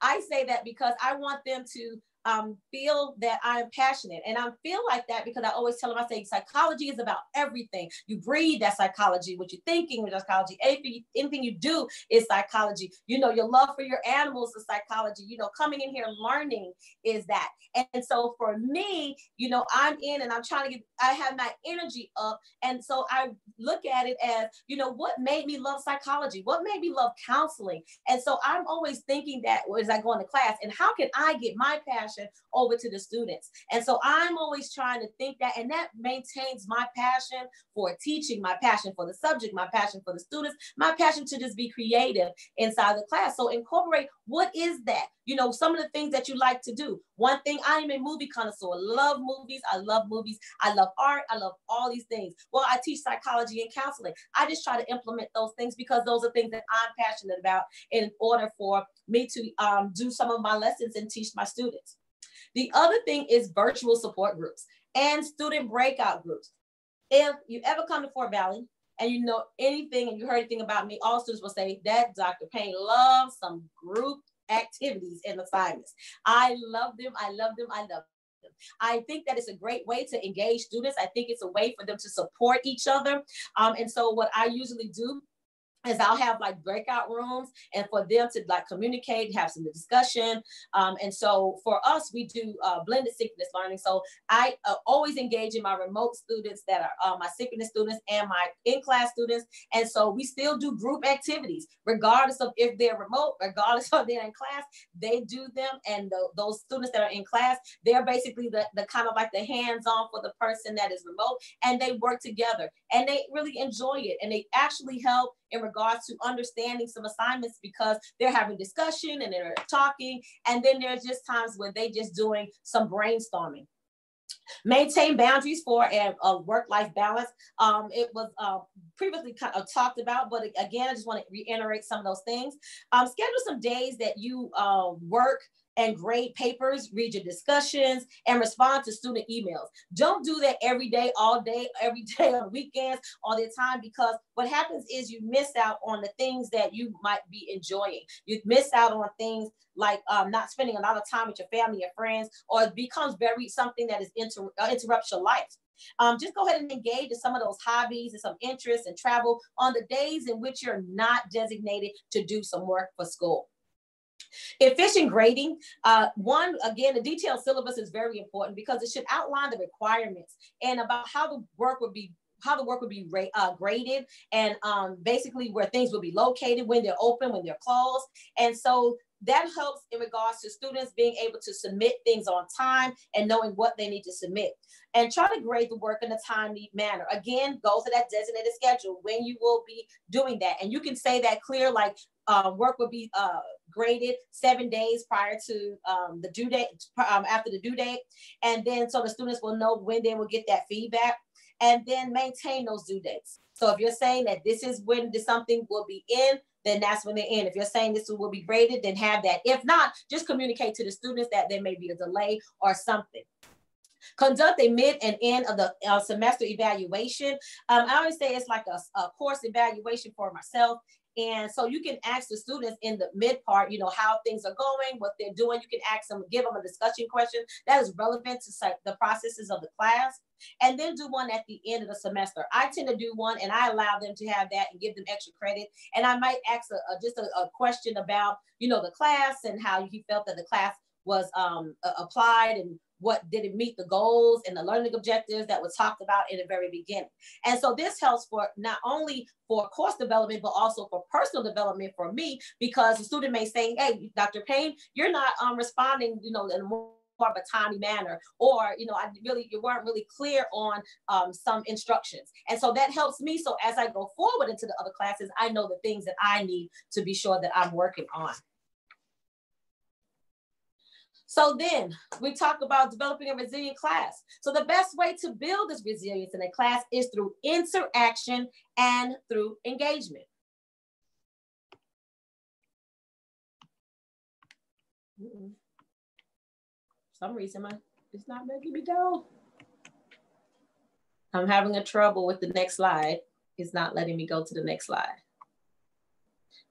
I say that because I want them to Um, feel that I'm passionate, and I feel like that because I always tell them, I say psychology is about everything. You breathe, that's psychology. What you're thinking is psychology. Anything, anything you do is psychology. You know, your love for your animals is psychology. You know, coming in here learning is that. And so for me, you know, I'm in and I'm trying to get, I have my energy up. And so I look at it as, you know, what made me love psychology? What made me love counseling? And so I'm always thinking that as I go into class, and how can I get my passion over to the students? And so I'm always trying to think that, and that maintains my passion for teaching, my passion for the subject, my passion for the students, my passion to just be creative inside the class. So incorporate, what is that? You know, some of the things that you like to do. One thing, I am a movie connoisseur, love movies, I love movies, I love art, I love all these things. Well, I teach psychology and counseling. I just try to implement those things because those are things that I'm passionate about in order for me to um, do some of my lessons and teach my students. The other thing is virtual support groups and student breakout groups. If you ever come to Fort Valley and you know anything and you heard anything about me, all students will say that Doctor Payne loves some group activities and assignments. I love them, I love them, I love them. I think that it's a great way to engage students. I think it's a way for them to support each other. Um, and so what I usually do is I'll have like breakout rooms and for them to like communicate, have some discussion. Um, and so for us, we do uh, blended synchronous learning. So I uh, always engage in my remote students that are uh, my synchronous students and my in-class students. And so we still do group activities, regardless of if they're remote, regardless of they're in class, they do them. And the, those students that are in class, they're basically the, the kind of like the hands-on for the person that is remote, and they work together and they really enjoy it. And they actually help in regards to understanding some assignments because they're having discussion and they're talking. And then there's just times where they just doing some brainstorming. Maintain boundaries for a, a work-life balance. Um, it was uh, previously kind of talked about, but again, I just want to reiterate some of those things. Um, schedule some days that you uh, work and grade papers, read your discussions, and respond to student emails. Don't do that every day, all day, every day on weekends, all the time, because what happens is you miss out on the things that you might be enjoying. You miss out on things like um, not spending a lot of time with your family, your friends, or it becomes very something that is inter uh, interrupts your life. Um, just go ahead and engage in some of those hobbies and some interests and travel on the days in which you're not designated to do some work for school. Efficient grading. Uh, one, again, the detailed syllabus is very important because it should outline the requirements and about how the work would be how the work would be uh, graded and um, basically where things will be located, when they're open, when they're closed. And so that helps in regards to students being able to submit things on time and knowing what they need to submit. And try to grade the work in a timely manner. Again, go to that designated schedule when you will be doing that. And you can say that clear, like, uh, work would be uh, graded seven days prior to um, the due date, um, after the due date. And then so the students will know when they will get that feedback, and then maintain those due dates. So if you're saying that this is when this something will be in, then that's when they're in. If you're saying this will be graded, then have that. If not, just communicate to the students that there may be a delay or something. Conduct a mid and end of the uh, semester evaluation. Um, I always say it's like a, a course evaluation for myself. And so you can ask the students in the mid part, you know, how things are going, what they're doing. You can ask them, give them a discussion question that is relevant to the processes of the class, and then do one at the end of the semester. I tend to do one, and I allow them to have that and give them extra credit. And I might ask a, a, just a, a question about, you know, the class and how he felt that the class was um, applied, and what did it meet the goals and the learning objectives that were talked about in the very beginning. And so this helps for not only for course development, but also for personal development for me, because the student may say, hey, Doctor Payne, you're not um, responding, you know, in more of a timely manner, or, you know, I really, you weren't really clear on um, some instructions. And so that helps me. So as I go forward into the other classes, I know the things that I need to be sure that I'm working on. So then we talk about developing a resilient class. So the best way to build this resilience in a class is through interaction and through engagement. Mm-mm. For some reason, my, it's not making me go. I'm having a trouble with the next slide. It's not letting me go to the next slide.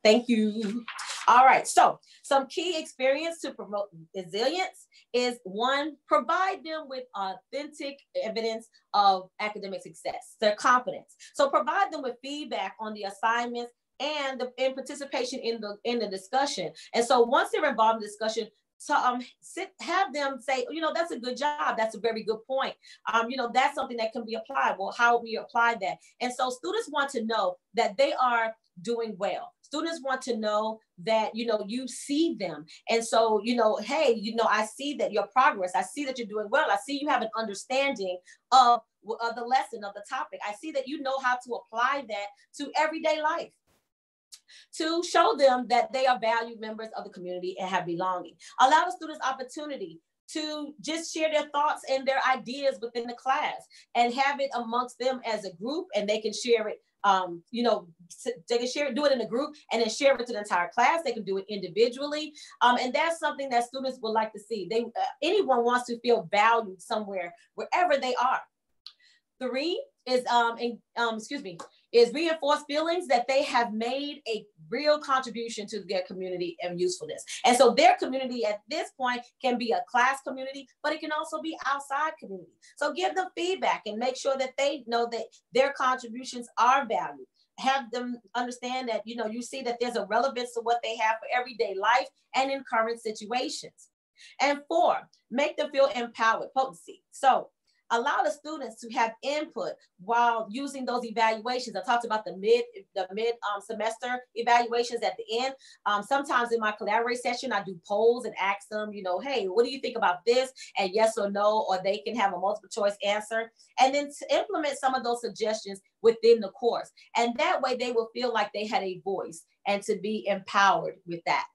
Thank you. All right, so some key experience to promote resilience is one, provide them with authentic evidence of academic success, their confidence. So provide them with feedback on the assignments and the and participation in the, in the discussion. And so once they're involved in the discussion, so um, sit, have them say, you know, that's a good job. That's a very good point. Um, you know, that's something that can be applied. Well, how we apply that? And so students want to know that they are doing well. Students want to know that, you know, you see them. And so, you know, hey, you know, I see that your progress, I see that you're doing well. I see you have an understanding of, of the lesson, of the topic. I see that you know how to apply that to everyday life. To show them that they are valued members of the community and have belonging. Allow the students opportunity to just share their thoughts and their ideas within the class, and have it amongst them as a group, and they can share it, um, you know, they can share it, do it in a group, and then share it to the entire class. They can do it individually. Um, and that's something that students would like to see. They, uh, anyone wants to feel valued somewhere, wherever they are. Three is, um, and, um, excuse me, is reinforce feelings that they have made a real contribution to their community and usefulness. And so their community at this point can be a class community, but it can also be outside community. So give them feedback and make sure that they know that their contributions are valued. Have them understand that, you know, you see that there's a relevance to what they have for everyday life and in current situations. And four, make them feel empowered, potency. So allow the students to have input while using those evaluations. I talked about the mid, the mid um, semester evaluations at the end. Um, sometimes in my collaborate session, I do polls and ask them, you know, hey, what do you think about this? And yes or no, or they can have a multiple choice answer. And then to implement some of those suggestions within the course. And that way they will feel like they had a voice and to be empowered with that.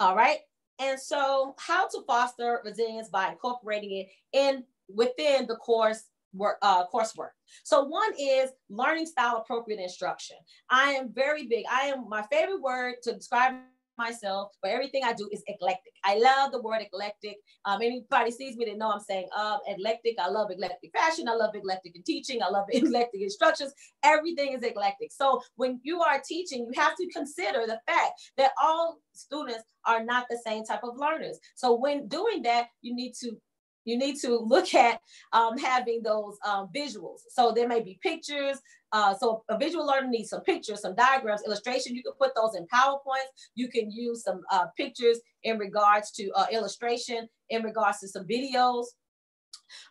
All right. And so how to foster resilience by incorporating it in within the course work, uh, coursework. So one is learning style appropriate instruction. I am very big. I am my favorite word to describe myself, but everything I do is eclectic. I love the word eclectic. Um, anybody sees me, they know I'm saying uh, eclectic. I love eclectic fashion. I love eclectic in teaching. I love eclectic instructions. Everything is eclectic. So when you are teaching, you have to consider the fact that all students are not the same type of learners. So when doing that, you need to You need to look at um, having those um, visuals. So there may be pictures. Uh, so a visual learner needs some pictures, some diagrams, illustration. You can put those in PowerPoints. You can use some uh, pictures in regards to uh, illustration, in regards to some videos.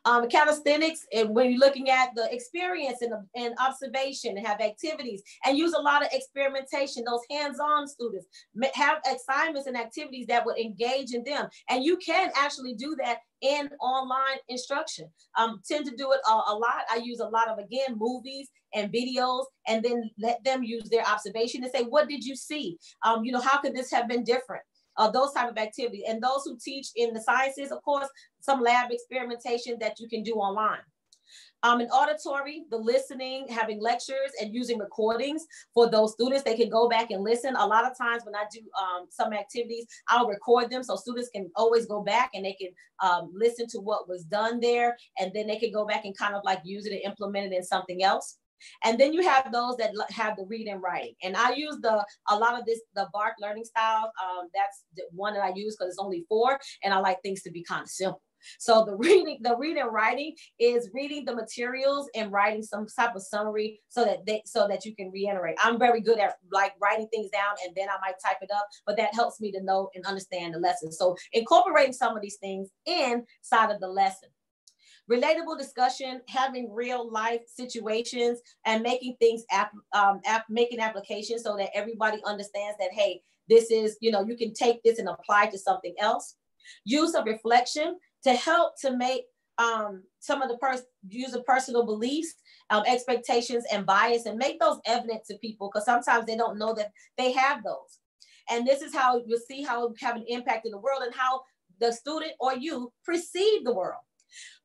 Um, calisthenics, and when you're looking at the experience and, and observation and have activities and use a lot of experimentation, those hands-on students have assignments and activities that would engage in them. And you can actually do that in online instruction. Um, tend to do it a, a lot. I use a lot of, again, movies and videos, and then let them use their observation and say, what did you see? Um, you know, how could this have been different? Uh, those type of activities. And those who teach in the sciences, of course, some lab experimentation that you can do online. Um, in auditory, the listening, having lectures and using recordings for those students, they can go back and listen. A lot of times when I do um, some activities, I'll record them so students can always go back and they can um, listen to what was done there, and then they can go back and kind of like use it and implement it in something else. And then you have those that have the read and writing. And I use the a lot of this, the BARC learning style. Um, that's the one that I use because it's only four, and I like things to be kind of simple. So the reading, the read and writing is reading the materials and writing some type of summary so that they, so that you can reiterate. I'm very good at like writing things down and then I might type it up, but that helps me to know and understand the lesson. So incorporating some of these things inside of the lesson. Relatable discussion, having real life situations and making things, app, um, app, making applications so that everybody understands that, hey, this is, you know, you can take this and apply to something else. Use of reflection to help to make um, some of the person use of personal beliefs, um, expectations and bias, and make those evident to people because sometimes they don't know that they have those. And this is how you'll see how it have an impact in the world and how the student or you perceive the world.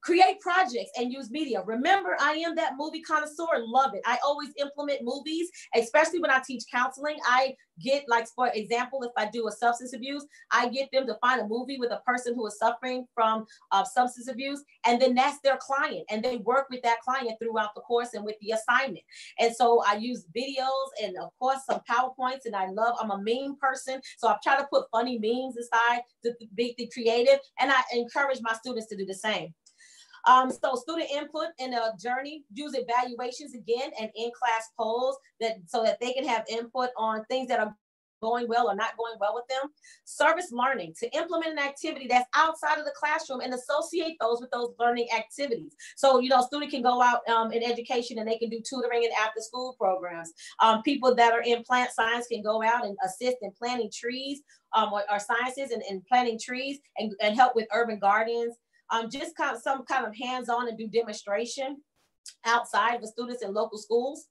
Create projects and use media. Remember, I am that movie connoisseur, love it. I always implement movies, especially when I teach counseling. I get, like, for example, if I do a substance abuse, I get them to find a movie with a person who is suffering from uh, substance abuse, and then that's their client, and they work with that client throughout the course and with the assignment. And so I use videos and, of course, some PowerPoints, and I love, I'm a meme person, so I try to put funny memes aside to be creative, and I encourage my students to do the same. Um, so student input in a journey, use evaluations again and in-class polls that so that they can have input on things that are going well or not going well with them. Service learning, to implement an activity that's outside of the classroom and associate those with those learning activities. So, you know, student can go out um, in education and they can do tutoring and after school programs. Um, people that are in plant science can go out and assist in planting trees um, or, or sciences and, and planting trees and, and help with urban gardens. Um, just kind of some kind of hands-on and do demonstration outside of the students in local schools,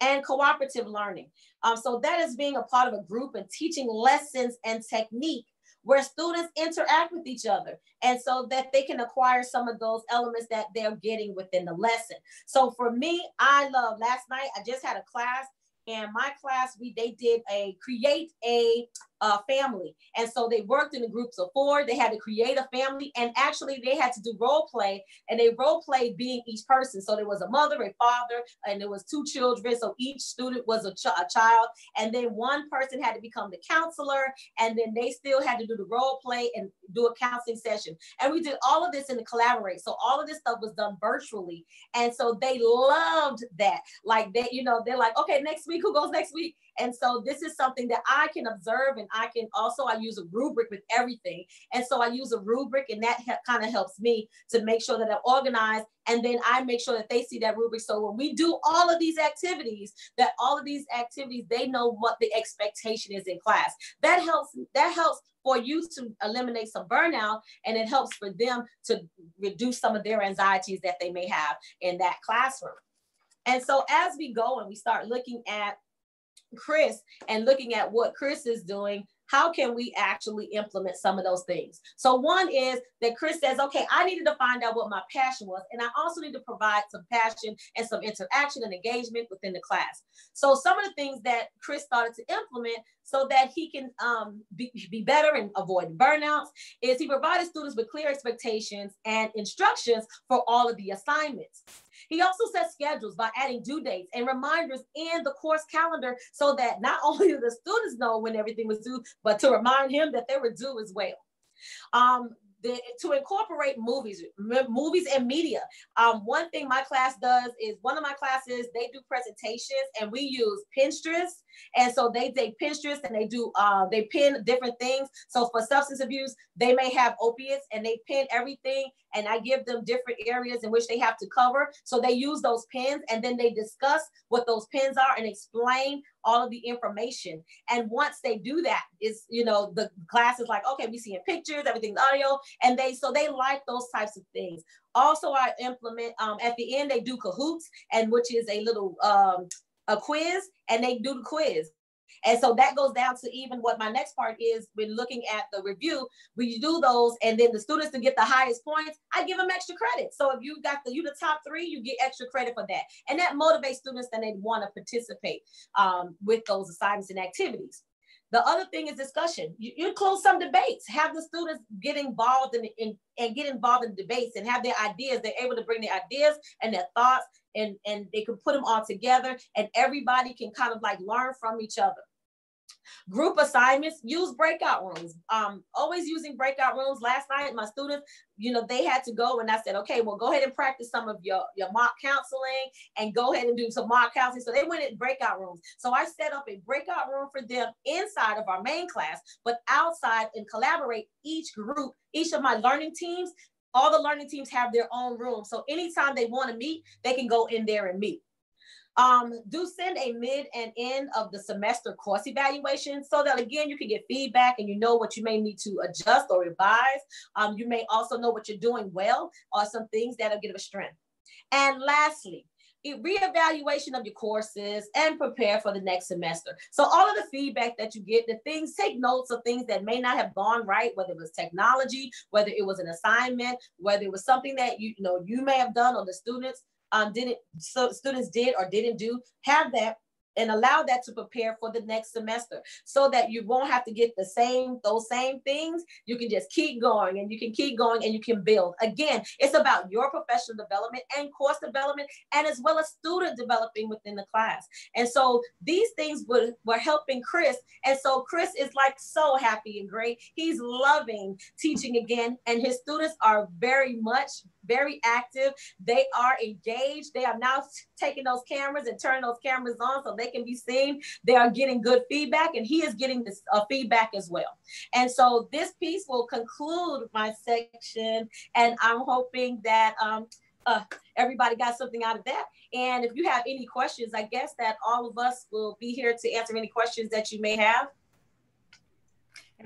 and cooperative learning. Um, so that is being a part of a group and teaching lessons and technique where students interact with each other, and so that they can acquire some of those elements that they're getting within the lesson. So for me, I love, last night I just had a class, and my class, we they did a create a uh, family. And so they worked in the groups of four. They had to create a family. And actually, they had to do role play. And they role played being each person. So there was a mother, a father, and there was two children. So each student was a, ch a child. And then one person had to become the counselor. And then they still had to do the role play and do a counseling session. And we did all of this in the Collaborate. So all of this stuff was done virtually. And so they loved that. Like, they, you know, they're like, okay, next week, who goes next week? And so this is something that I can observe, and I can also, I use a rubric with everything. And so I use a rubric, and that kind of helps me to make sure that I'm organized. And then I make sure that they see that rubric. So when we do all of these activities, that all of these activities, they know what the expectation is in class. That helps, that helps for you to eliminate some burnout, and it helps for them to reduce some of their anxieties that they may have in that classroom. And so as we go and we start looking at Chris and looking at what Chris is doing, how can we actually implement some of those things? So one is that Chris says, okay, I needed to find out what my passion was, and I also need to provide some passion and some interaction and engagement within the class. So some of the things that Chris started to implement so that he can um, be, be better and avoid burnouts is he provided students with clear expectations and instructions for all of the assignments. He also set schedules by adding due dates and reminders in the course calendar so that not only do the students know when everything was due, but to remind him that they were due as well. Um, the, to incorporate movies, movies and media. Um, one thing my class does is one of my classes, they do presentations and we use Pinterest. And so they take Pinterest and they do, uh, they pin different things. So for substance abuse, they may have opiates and they pin everything. And I give them different areas in which they have to cover. So they use those pins and then they discuss what those pins are and explain all of the information. And once they do that, it's, you know, the class is like, okay, we seeing pictures, everything's audio. And they, so they like those types of things. Also, I implement, um, at the end, they do Kahoots, and which is a little, um, a quiz, and they do the quiz. And so that goes down to even what my next part is when looking at the review. We do those, and then the students to get the highest points, I give them extra credit. So if you got the, you the top three, you get extra credit for that. And that motivates students and they want to participate um, with those assignments and activities. The other thing is discussion. You, you close some debates, have the students get involved in, in, and get involved in debates and have their ideas. They're able to bring their ideas and their thoughts and, and they can put them all together and everybody can kind of like learn from each other. Group assignments, use breakout rooms. Um, always using breakout rooms. Last night, my students, you know, they had to go and I said, okay, well, go ahead and practice some of your, your mock counseling and go ahead and do some mock counseling. So they went in breakout rooms. So I set up a breakout room for them inside of our main class, but outside and collaborate each group, each of my learning teams. All the learning teams have their own room. So anytime they want to meet, they can go in there and meet. Um, do send a mid and end of the semester course evaluation so that, again, you can get feedback and you know what you may need to adjust or revise. Um, you may also know what you're doing well or some things that are give a strength. And lastly, reevaluation of your courses and prepare for the next semester. So all of the feedback that you get, the things, take notes of things that may not have gone right, whether it was technology, whether it was an assignment, whether it was something that you, you know you may have done or the students, Um, didn't so students did or didn't do, have that and allow that to prepare for the next semester so that you won't have to get the same, those same things. You can just keep going and you can keep going and you can build. Again, it's about your professional development and course development and as well as student developing within the class. And so these things were, were helping Chris. And so Chris is like so happy and great. He's loving teaching again and his students are very much very active. They are engaged. They are now taking those cameras and turning those cameras on so they can be seen. They are getting good feedback and he is getting this uh, feedback as well. And so this piece will conclude my section and I'm hoping that um, uh, everybody got something out of that. And if you have any questions, I guess that all of us will be here to answer any questions that you may have.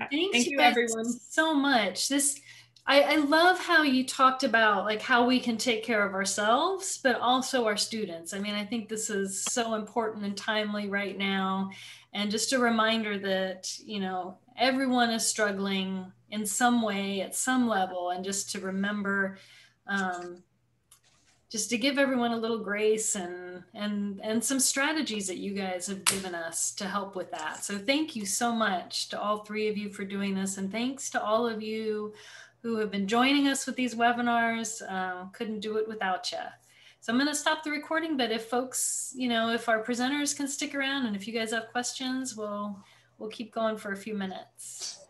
Thank you everyone so much. This I, I love how you talked about like how we can take care of ourselves, but also our students. I mean, I think this is so important and timely right now. And just a reminder that, you know, everyone is struggling in some way at some level. And just to remember, um, just to give everyone a little grace and, and, and some strategies that you guys have given us to help with that. So thank you so much to all three of you for doing this. And thanks to all of you who have been joining us with these webinars. Um, couldn't do it without you. So I'm gonna stop the recording, but if folks, you know, if our presenters can stick around and if you guys have questions, we'll, we'll keep going for a few minutes.